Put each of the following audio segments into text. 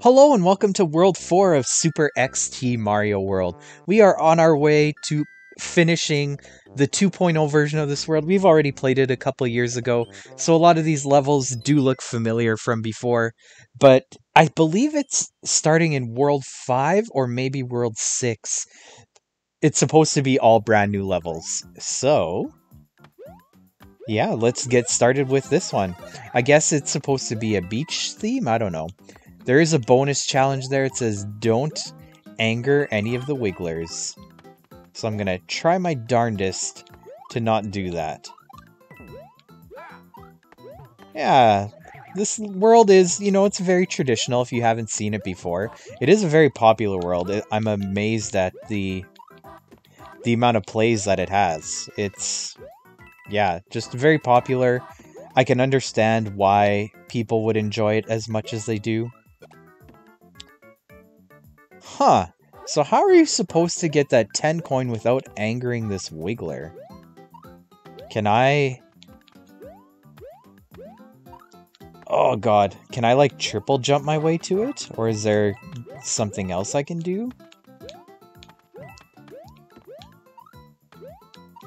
Hello and welcome to World 4 of Super XT Mario World. We are on our way to finishing the 2.0 version of this world. We've already played it a couple years ago, so a lot of these levels do look familiar from before, but I believe it's starting in World 5 or maybe World 6. It's supposed to be all brand new levels, so yeah, let's get started with this one. I guess it's supposed to be a beach theme, I don't know. There is a bonus challenge there. It says, don't anger any of the wigglers. So I'm going to try my darndest to not do that. Yeah, this world is, you know, it's very traditional if you haven't seen it before. It is a very popular world. I'm amazed at the amount of plays that it has. It's, yeah, just very popular. I can understand why people would enjoy it as much as they do. Huh, so how are you supposed to get that 10 coin without angering this wiggler? Oh god, can I like triple jump my way to it? Or is there something else I can do?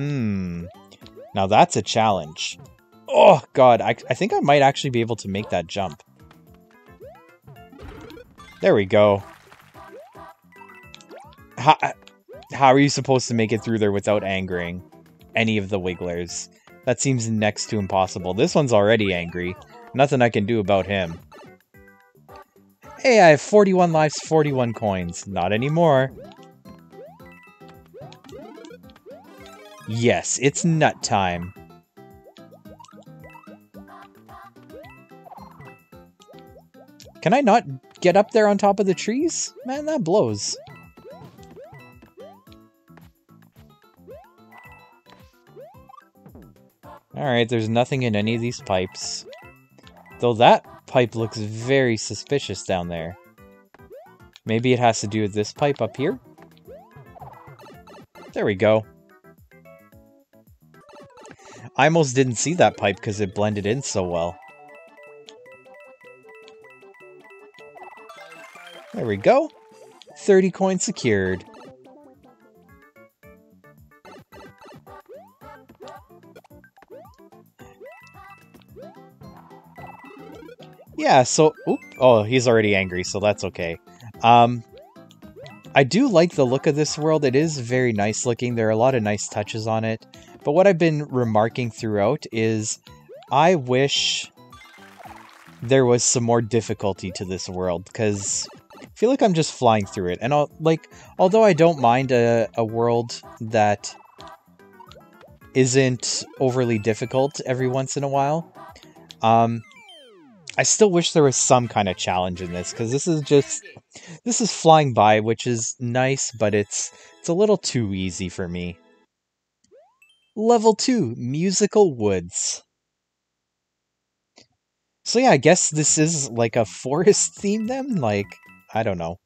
Now that's a challenge. Oh god, I think I might actually be able to make that jump. There we go. How are you supposed to make it through there without angering any of the wigglers? That seems next to impossible. This one's already angry. Nothing I can do about him. Hey, I have 41 lives, 41 coins. Not anymore. Yes, it's nut time. Can I not get up there on top of the trees? Man, that blows. Alright, there's nothing in any of these pipes. Though that pipe looks very suspicious down there. Maybe it has to do with this pipe up here? There we go. I almost didn't see that pipe because it blended in so well. There we go. 30 coins secured. Yeah, so... Oop, oh, he's already angry, so that's okay. I do like the look of this world. It is very nice looking. There are a lot of nice touches on it. But what I've been remarking throughout is I wish there was some more difficulty to this world, because I feel like I'm just flying through it. And I'll, like, although I don't mind a world that isn't overly difficult every once in a while... I still wish there was some kind of challenge in this, because this is flying by, which is nice, but it's a little too easy for me. Level 2, Musical Woods. So yeah, I guess this is like a forest theme then? Like, I don't know.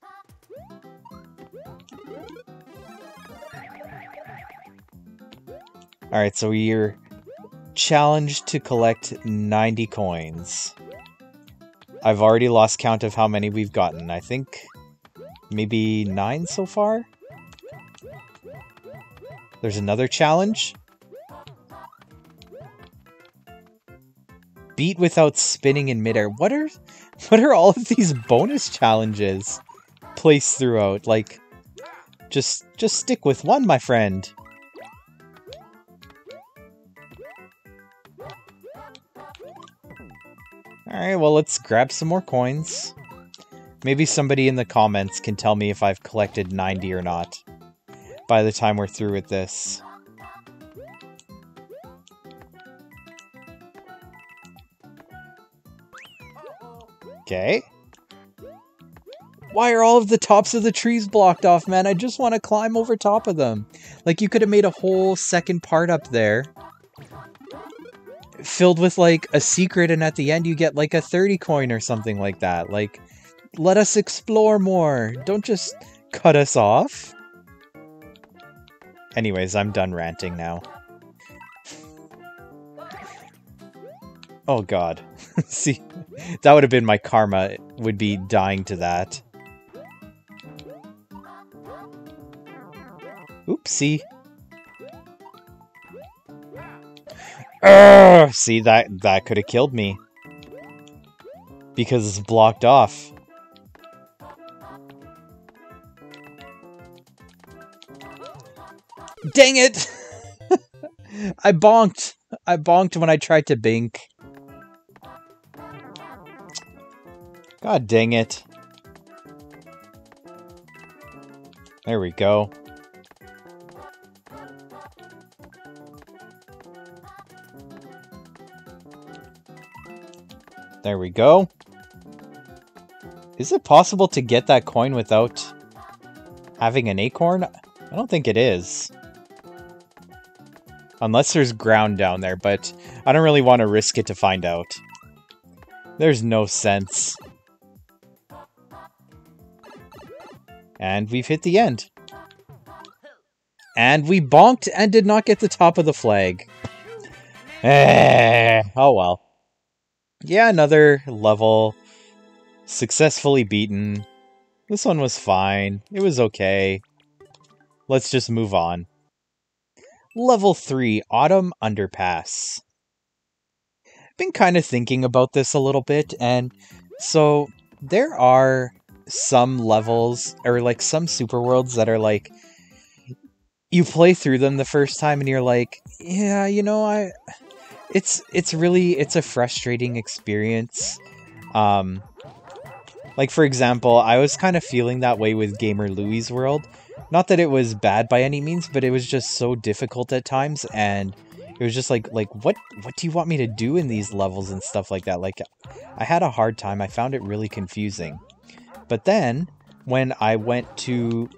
Alright, so you're challenged to collect 90 coins. I've already lost count of how many we've gotten. I think maybe 9 so far? There's another challenge. Beat without spinning in midair. What are all of these bonus challenges placed throughout? Like, just stick with one, my friend. Alright, well, let's grab some more coins. Maybe somebody in the comments can tell me if I've collected 90 or not by the time we're through with this. Okay. Why are all of the tops of the trees blocked off, man? I just want to climb over top of them. Like, you could have made a whole second part up there, filled with like a secret, and at the end you get like a 30 coin or something like that. Like, let us explore more. Don't just cut us off. Anyways, I'm done ranting now. Oh god. See, that would have been my karma, it would be dying to that. Oopsie. Urgh! See, that could have killed me. Because it's blocked off. Dang it! I bonked! I bonked when I tried to bink. God dang it. There we go. There we go. Is it possible to get that coin without having an acorn? I don't think it is. Unless there's ground down there, but I don't really want to risk it to find out. There's no sense. And we've hit the end. And we bonked and did not get the top of the flag. Oh well. Yeah, another level. Successfully beaten. This one was fine. It was okay. Let's just move on. Level 3, Autumn Underpass. Been kind of thinking about this a little bit, and so there are some levels, or like some super worlds that are like, you play through them the first time and you're like, yeah, you know, it's a frustrating experience. Like, for example, I was kind of feeling that way with Gamer Louie's World. Not that it was bad by any means, but it was just so difficult at times, and it was just like, what do you want me to do in these levels and stuff like that? Like, I had a hard time. I found it really confusing. But then, when I went to...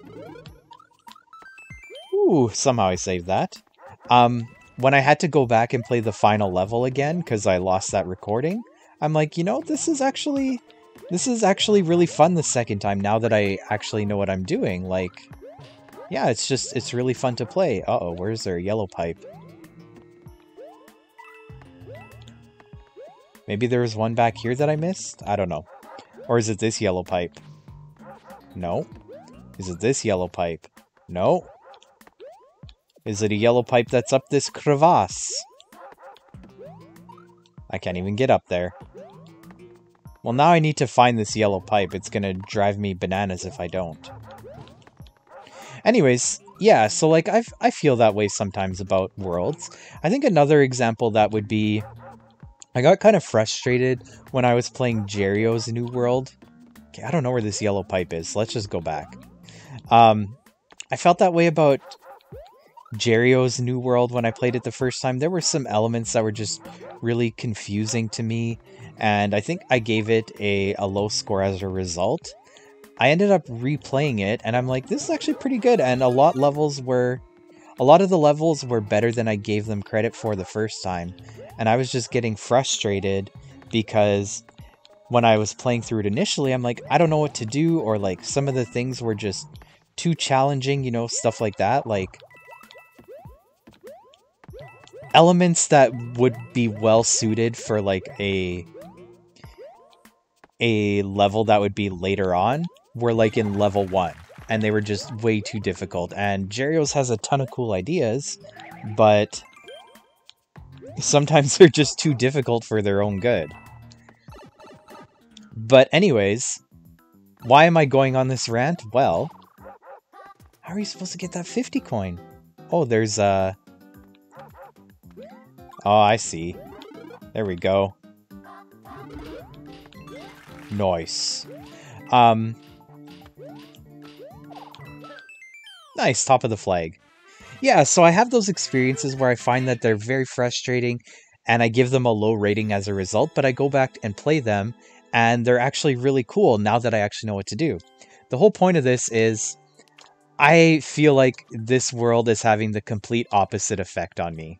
Ooh, somehow I saved that. When I had to go back and play the final level again, because I lost that recording, I'm like, you know, this is actually really fun the second time, now that I actually know what I'm doing. Like, yeah, it's really fun to play. Uh-oh, where's their yellow pipe? Maybe there was one back here that I missed? I don't know. Or is it this yellow pipe? No. Is it this yellow pipe? No. Is it a yellow pipe that's up this crevasse? I can't even get up there. Well, now I need to find this yellow pipe. It's gonna drive me bananas if I don't. Anyways, yeah, so like, I feel that way sometimes about worlds. I think another example that would be... I got kind of frustrated when I was playing Jirro's New World. Okay, I don't know where this yellow pipe is. Let's just go back. I felt that way about Jirro's New World when I played it the first time. There were some elements that were just really confusing to me, and I think I gave it a low score as a result. I ended up replaying it, and I'm like, this is actually pretty good, and a lot of the levels were better than I gave them credit for the first time, and I was just getting frustrated because when I was playing through it initially, I'm like, I don't know what to do, or like, some of the things were just too challenging, you know, stuff like that, like elements that would be well suited for like a level that would be later on were like in level 1, and they were just way too difficult. And Jirro's has a ton of cool ideas, but sometimes they're just too difficult for their own good. But anyways, why am I going on this rant? Well, how are you supposed to get that 50 coin? Oh, there's a... Oh, I see. There we go. Nice. Nice, top of the flag. Yeah, so I have those experiences where I find that they're very frustrating, and I give them a low rating as a result, but I go back and play them, and they're actually really cool now that I actually know what to do. The whole point of this is, I feel like this world is having the complete opposite effect on me.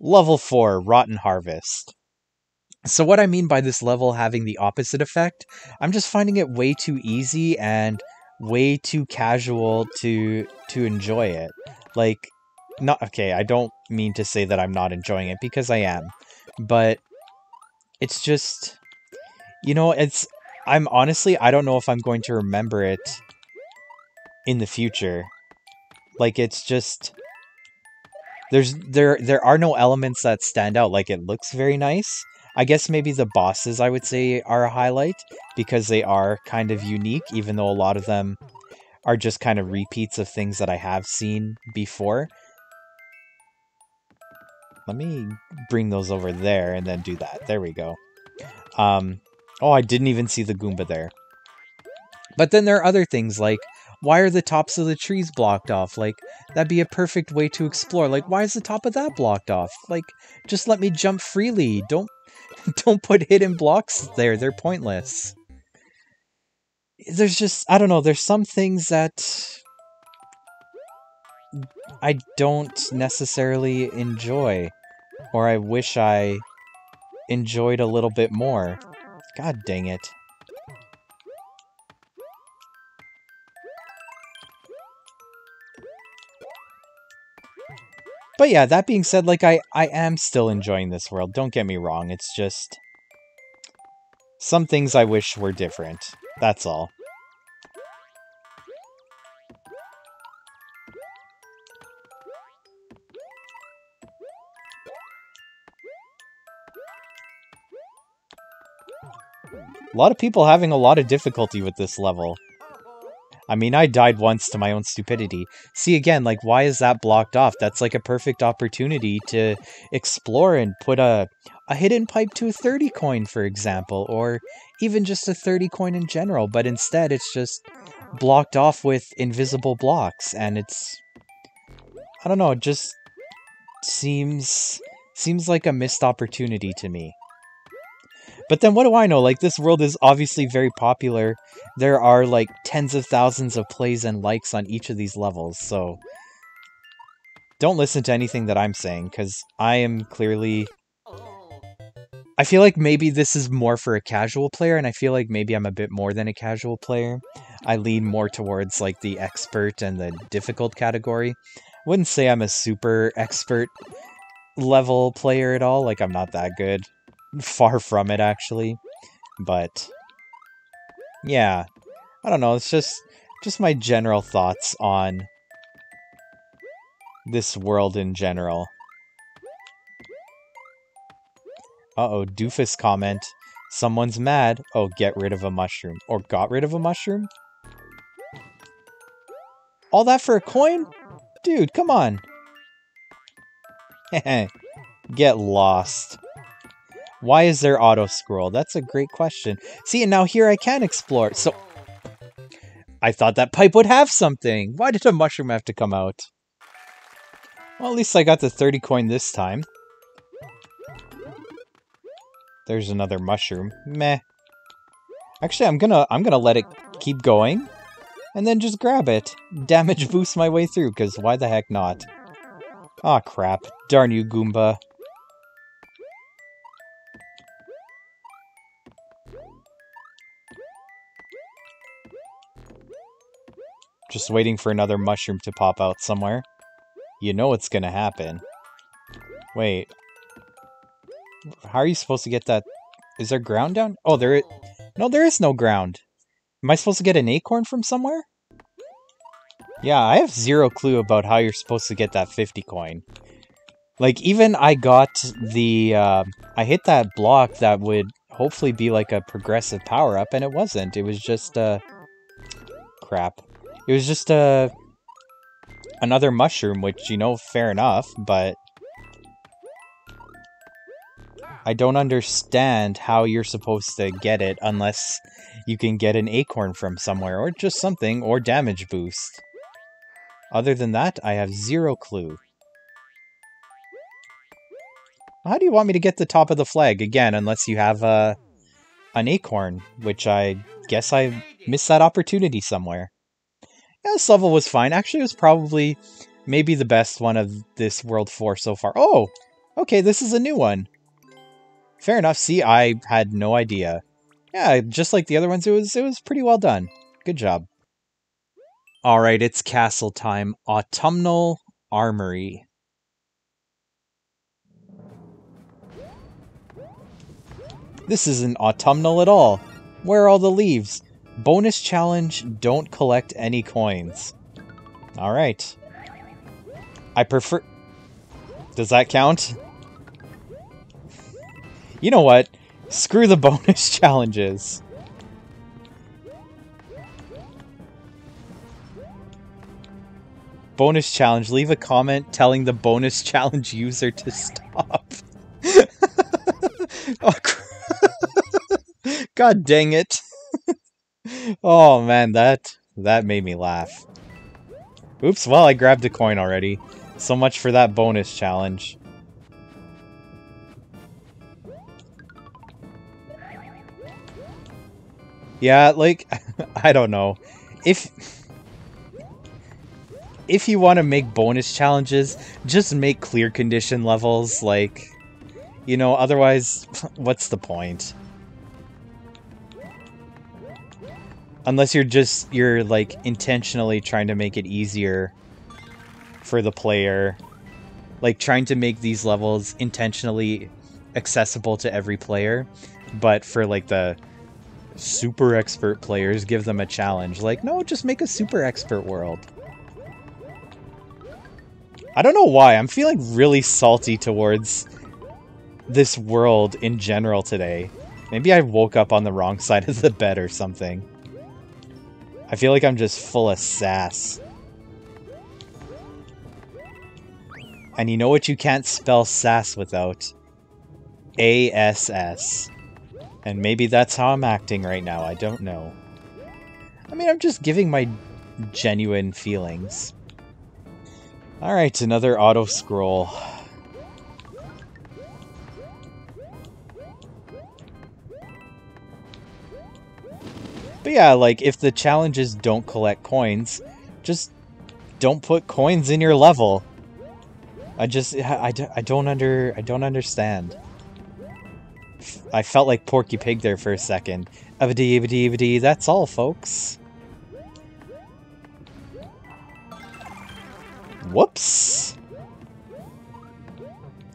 Level 4, Rotten Harvest. So what I mean by this level having the opposite effect, I'm just finding it way too easy, and way too casual to enjoy it. Like, not okay, I don't mean to say that I'm not enjoying it, because I am. But it's just, you know, it's, I'm honestly, I don't know if I'm going to remember it in the future. Like, it's just, there are no elements that stand out. Like, it looks very nice. I guess maybe the bosses, I would say, are a highlight, because they are kind of unique, even though a lot of them are just kind of repeats of things that I have seen before. Let me bring those over there and then do that. There we go. Oh, I didn't even see the Goomba there. But then there are other things like, why are the tops of the trees blocked off? Like, that'd be a perfect way to explore. Like, why is the top of that blocked off? Like, just let me jump freely. Don't put hidden blocks there. They're pointless. There's just, I don't know, there's some things that I don't necessarily enjoy, or I wish I enjoyed a little bit more. God dang it. But yeah, that being said, like, I am still enjoying this world, don't get me wrong, it's just some things I wish were different, that's all. A lot of people having a lot of difficulty with this level. I mean, I died once to my own stupidity. See, again, like, why is that blocked off? That's like a perfect opportunity to explore and put a hidden pipe to a 30 coin, for example, or even just a 30 coin in general. But instead, it's just blocked off with invisible blocks, and it's, I don't know, it just seems like a missed opportunity to me. But then what do I know? Like, this world is obviously very popular. There are, like, tens of thousands of plays and likes on each of these levels, so don't listen to anything that I'm saying, because I am clearly, I feel like maybe this is more for a casual player, and I feel like maybe I'm a bit more than a casual player. I lean more towards, like, the expert and the difficult category. I wouldn't say I'm a super expert level player at all. Like, I'm not that good. Far from it, actually. But yeah, I don't know, it's just my general thoughts on this world in general. Uh-oh, Doofus comment. Someone's mad. Oh, get rid of a mushroom. Or got rid of a mushroom? All that for a coin? Dude, come on. Heh. Get lost. Why is there auto-scroll? That's a great question. See, and now here I can explore. So, I thought that pipe would have something. Why did a mushroom have to come out? Well, at least I got the 30 coin this time. There's another mushroom. Meh. Actually, I'm gonna let it keep going. And then just grab it. Damage boost my way through, because why the heck not? Aw, crap. Darn you, Goomba. Just waiting for another mushroom to pop out somewhere. You know what's gonna happen. Wait. How are you supposed to get that? Is there ground down? Oh, there is. No, there is no ground. Am I supposed to get an acorn from somewhere? Yeah, I have zero clue about how you're supposed to get that 50 coin. Like, even I got the, I hit that block that would hopefully be like a progressive power-up, and it wasn't. It was just, crap. It was just another mushroom, which, you know, fair enough, but I don't understand how you're supposed to get it unless you can get an acorn from somewhere, or just something, or damage boost. Other than that, I have zero clue. How do you want me to get the top of the flag? Again, unless you have an acorn, which I guess I missed that opportunity somewhere. Yeah, this level was fine. Actually, it was probably maybe the best one of this World 4 so far. Oh! Okay, this is a new one. Fair enough. See, I had no idea. Yeah, just like the other ones, it was pretty well done. Good job. All right, it's castle time. Autumnal Armory. This isn't autumnal at all. Where are all the leaves? Bonus challenge, don't collect any coins. All right. I prefer... Does that count? You know what? Screw the bonus challenges. Bonus challenge. Leave a comment telling the bonus challenge user to stop. Oh, God dang it. Oh, man, that made me laugh. Oops, well, I grabbed a coin already. So much for that bonus challenge. Yeah, like, I don't know. If you want to make bonus challenges, just make clear condition levels, like, you know, otherwise, what's the point? Unless you're like, intentionally trying to make it easier for the player. Like, trying to make these levels intentionally accessible to every player, but for, like, the super expert players, give them a challenge. Like, no, just make a super expert world. I don't know why, I'm feeling really salty towards this world in general today. Maybe I woke up on the wrong side of the bed or something. I feel like I'm just full of sass. And you know what you can't spell sass without? A-S-S. And maybe that's how I'm acting right now, I don't know. I mean, I'm just giving my genuine feelings. Alright, another auto-scroll. But yeah, like, if the challenges don't collect coins, just don't put coins in your level. I don't understand. I felt like Porky Pig there for a second. Abadee, that's all, folks. Whoops!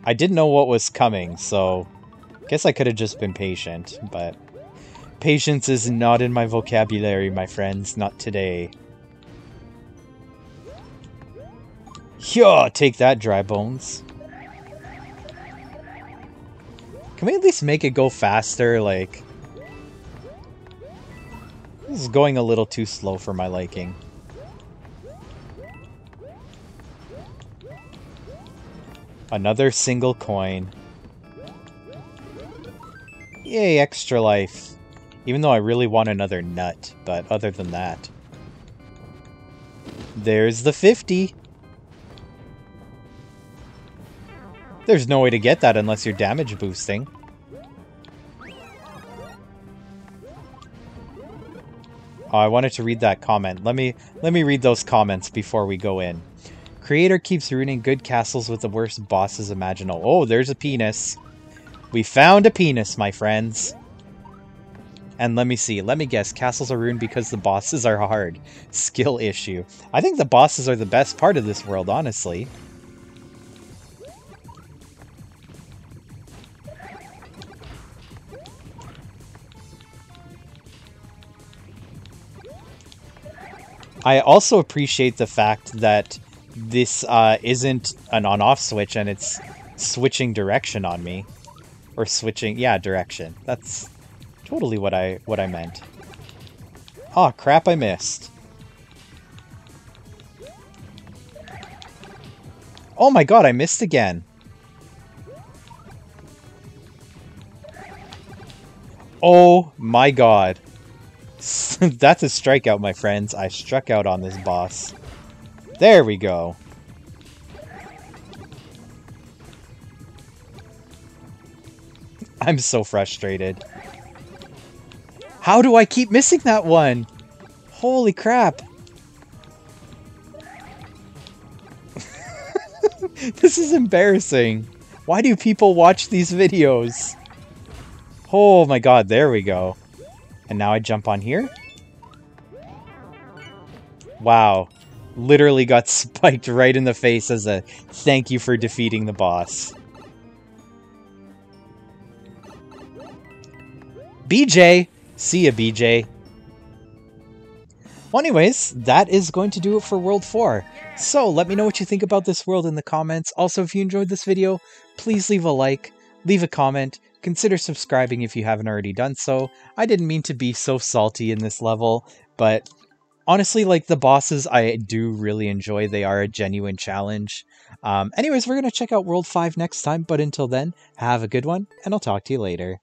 I didn't know what was coming, so I guess I could have just been patient, but patience is not in my vocabulary, my friends, not today. Hyah! Take that, dry bones. Can we at least make it go faster? Like, this is going a little too slow for my liking. Another single coin. Yay, extra life. Even though I really want another nut, but other than that. There's the 50! There's no way to get that unless you're damage boosting. Oh, I wanted to read that comment. Let me read those comments before we go in. Creator keeps ruining good castles with the worst bosses imaginable. Oh, there's a penis. We found a penis, my friends. And let me see. Let me guess. Castles are ruined because the bosses are hard. Skill issue. I think the bosses are the best part of this world, honestly. I also appreciate the fact that this isn't an on-off switch, and it's switching direction on me, or switching, yeah, direction. That's totally what I meant. Oh crap! I missed. Oh my god! I missed again. Oh my god! That's a strikeout, my friends. I struck out on this boss. There we go. I'm so frustrated. How do I keep missing that one? Holy crap. This is embarrassing. Why do people watch these videos? Oh my god, there we go. And now I jump on here. Wow. Literally got spiked right in the face as a thank you for defeating the boss. BJ! See ya, BJ. Well, anyways, that is going to do it for World 4. So, let me know what you think about this world in the comments. Also, if you enjoyed this video, please leave a like, leave a comment, consider subscribing if you haven't already done so. I didn't mean to be so salty in this level, but honestly, like, the bosses I do really enjoy. They are a genuine challenge. Anyways, we're going to check out World 5 next time, but until then, have a good one, and I'll talk to you later.